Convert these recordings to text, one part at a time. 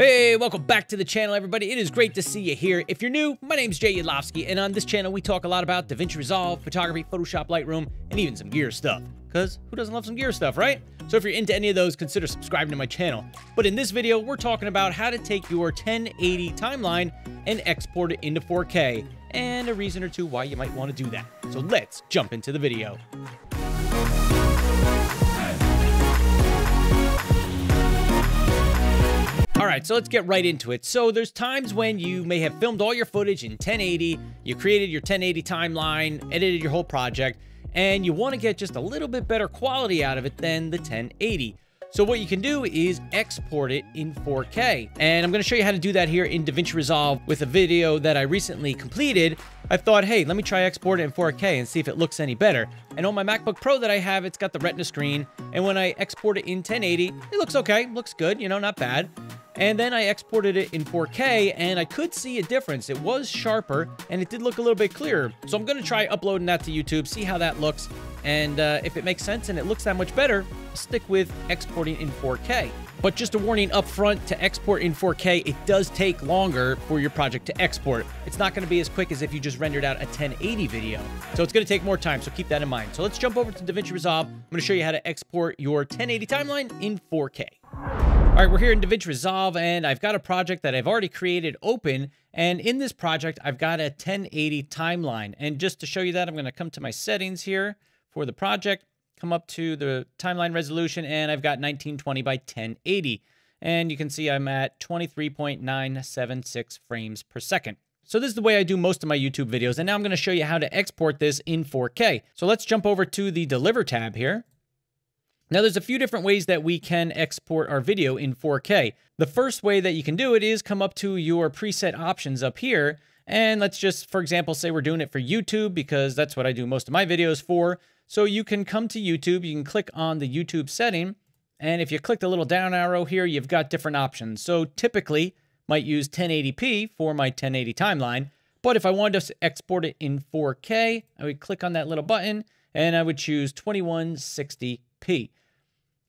Hey, welcome back to the channel, everybody. It is great to see you here. If you're new, my name's Jay Yadlovski, and on this channel, we talk a lot about DaVinci Resolve, photography, Photoshop, Lightroom, and even some gear stuff. Because who doesn't love some gear stuff, right? So if you're into any of those, consider subscribing to my channel. But in this video, we're talking about how to take your 1080 timeline and export it into 4K, and a reason or two why you might want to do that. So let's jump into the video. All right, so let's get right into it. So there's times when you may have filmed all your footage in 1080, you created your 1080 timeline, edited your whole project, and you want to get just a little bit better quality out of it than the 1080. So what you can do is export it in 4K. And I'm going to show you how to do that here in DaVinci Resolve with a video that I recently completed. I thought, hey, let me try export it in 4K and see if it looks any better. And on my MacBook Pro that I have, it's got the Retina screen. And when I export it in 1080, it looks okay, looks good, you know, not bad. And then I exported it in 4K, and I could see a difference. It was sharper, and it did look a little bit clearer. So I'm going to try uploading that to YouTube, see how that looks. And if it makes sense and it looks that much better, stick with exporting in 4K. But just a warning up front, to export in 4K, it does take longer for your project to export. It's not going to be as quick as if you just rendered out a 1080 video. So it's going to take more time, so keep that in mind. So let's jump over to DaVinci Resolve. I'm going to show you how to export your 1080 timeline in 4K. All right, we're here in DaVinci Resolve, and I've got a project that I've already created open, and in this project, I've got a 1080 timeline. And just to show you that, I'm gonna come to my settings here for the project, come up to the timeline resolution, and I've got 1920 by 1080. And you can see I'm at 23.976 frames per second. So this is the way I do most of my YouTube videos, and now I'm gonna show you how to export this in 4K. So let's jump over to the Deliver tab here. Now, there's a few different ways that we can export our video in 4K. The first way that you can do it is come up to your preset options up here. And let's just, for example, say we're doing it for YouTube because that's what I do most of my videos for. So you can come to YouTube, you can click on the YouTube setting. And if you click the little down arrow here, you've got different options. So typically, might use 1080p for my 1080 timeline. But if I wanted to export it in 4K, I would click on that little button and I would choose 2160p.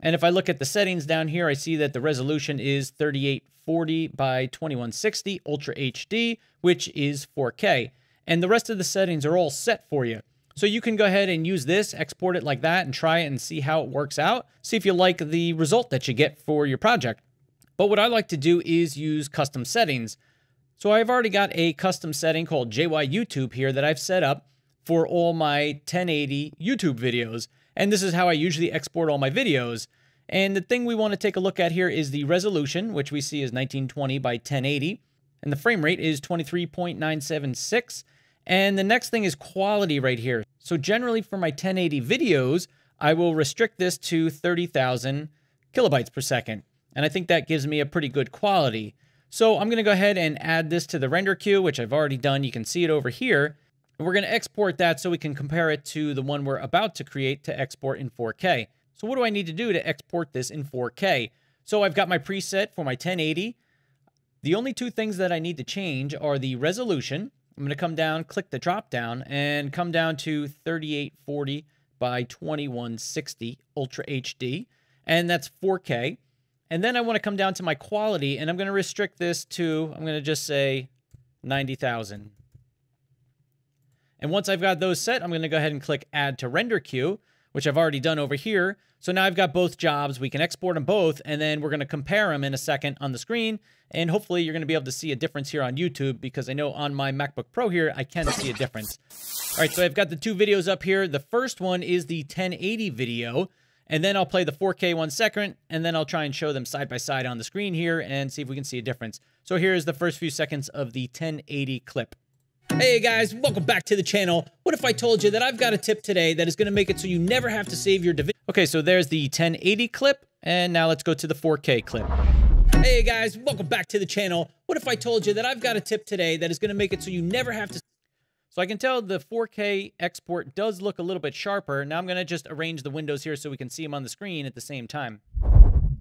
And if I look at the settings down here, I see that the resolution is 3840 by 2160 Ultra HD, which is 4K. And the rest of the settings are all set for you. So you can go ahead and use this, export it like that, and try it and see how it works out. See if you like the result that you get for your project. But what I like to do is use custom settings. So I've already got a custom setting called JY YouTube here that I've set up for all my 1080 YouTube videos. And this is how I usually export all my videos. And the thing we want to take a look at here is the resolution, which we see is 1920 by 1080. And the frame rate is 23.976. And the next thing is quality right here. So generally for my 1080 videos, I will restrict this to 30,000 kilobytes per second. And I think that gives me a pretty good quality. So I'm going to go ahead and add this to the render queue, which I've already done. You can see it over here. We're going to export that so we can compare it to the one we're about to create to export in 4K. So what do I need to do to export this in 4K? So I've got my preset for my 1080. The only two things that I need to change are the resolution. I'm going to come down, click the drop down, and come down to 3840 by 2160 Ultra HD, and that's 4K. And then I want to come down to my quality, and I'm going to restrict this to, I'm going to just say 90,000. And once I've got those set, I'm going to go ahead and click Add to Render Queue, which I've already done over here. So now I've got both jobs. We can export them both, and then we're going to compare them in a second on the screen. And hopefully you're going to be able to see a difference here on YouTube because I know on my MacBook Pro here, I can see a difference. All right, so I've got the two videos up here. The first one is the 1080 video, and then I'll play the 4K 1 second, and then I'll try and show them side by side on the screen here and see if we can see a difference. So here's the first few seconds of the 1080 clip. Hey guys, welcome back to the channel. What if I told you that I've got a tip today that is going to make it so you never have to save your DaVinci? Okay, so there's the 1080 clip, and now let's go to the 4K clip. Hey guys, welcome back to the channel. What if I told you that I've got a tip today that is going to make it so you never have to... So I can tell the 4K export does look a little bit sharper. Now I'm going to just arrange the windows here so we can see them on the screen at the same time.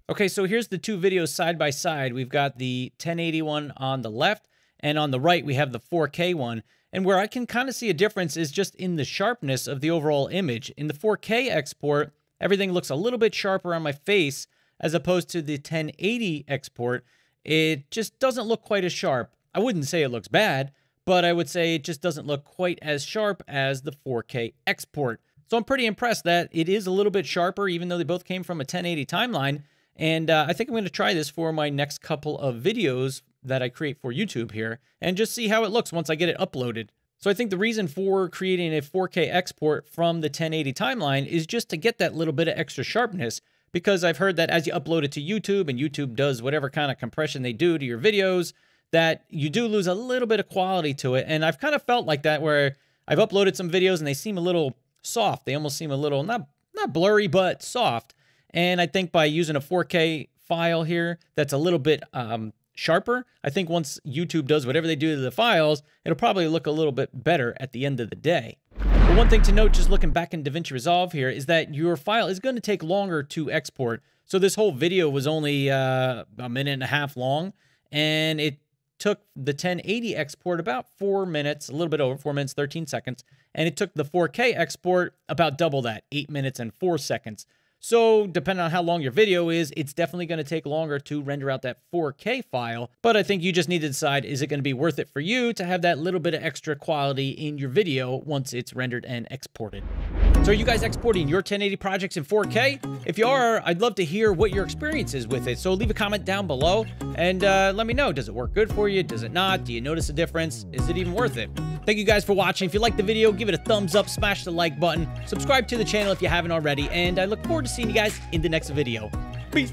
Okay, so here's the two videos side by side. We've got the 1080 one on the left, and on the right, we have the 4K one. And where I can kind of see a difference is just in the sharpness of the overall image. In the 4K export, everything looks a little bit sharper on my face as opposed to the 1080 export. it just doesn't look quite as sharp. I wouldn't say it looks bad, but I would say it just doesn't look quite as sharp as the 4K export. So I'm pretty impressed that it is a little bit sharper, even though they both came from a 1080 timeline. And I think I'm going to try this for my next couple of videos that I create for YouTube here and just see how it looks once I get it uploaded. So I think the reason for creating a 4K export from the 1080 timeline is just to get that little bit of extra sharpness, because I've heard that as you upload it to YouTube, and YouTube does whatever kind of compression they do to your videos, that you do lose a little bit of quality to it. And I've kind of felt like that, where I've uploaded some videos and they seem a little soft. They almost seem a little, not blurry, but soft. And I think by using a 4K file here that's a little bit sharper, I think once YouTube does whatever they do to the files, it'll probably look a little bit better at the end of the day. But one thing to note, just looking back in DaVinci Resolve here, is that your file is going to take longer to export. So this whole video was only a minute and a half long, and it took the 1080 export about 4 minutes, a little bit over 4 minutes, 13 seconds. And it took the 4K export about double that, 8 minutes and 4 seconds. So depending on how long your video is, it's definitely going to take longer to render out that 4K file. But I think you just need to decide, is it going to be worth it for you to have that little bit of extra quality in your video once it's rendered and exported? So are you guys exporting your 1080 projects in 4K? If you are, I'd love to hear what your experience is with it. So leave a comment down below and let me know. Does it work good for you? Does it not? Do you notice a difference? Is it even worth it? Thank you guys for watching. If you liked the video, give it a thumbs up, smash the like button, subscribe to the channel if you haven't already, and I look forward to seeing you guys in the next video. Peace.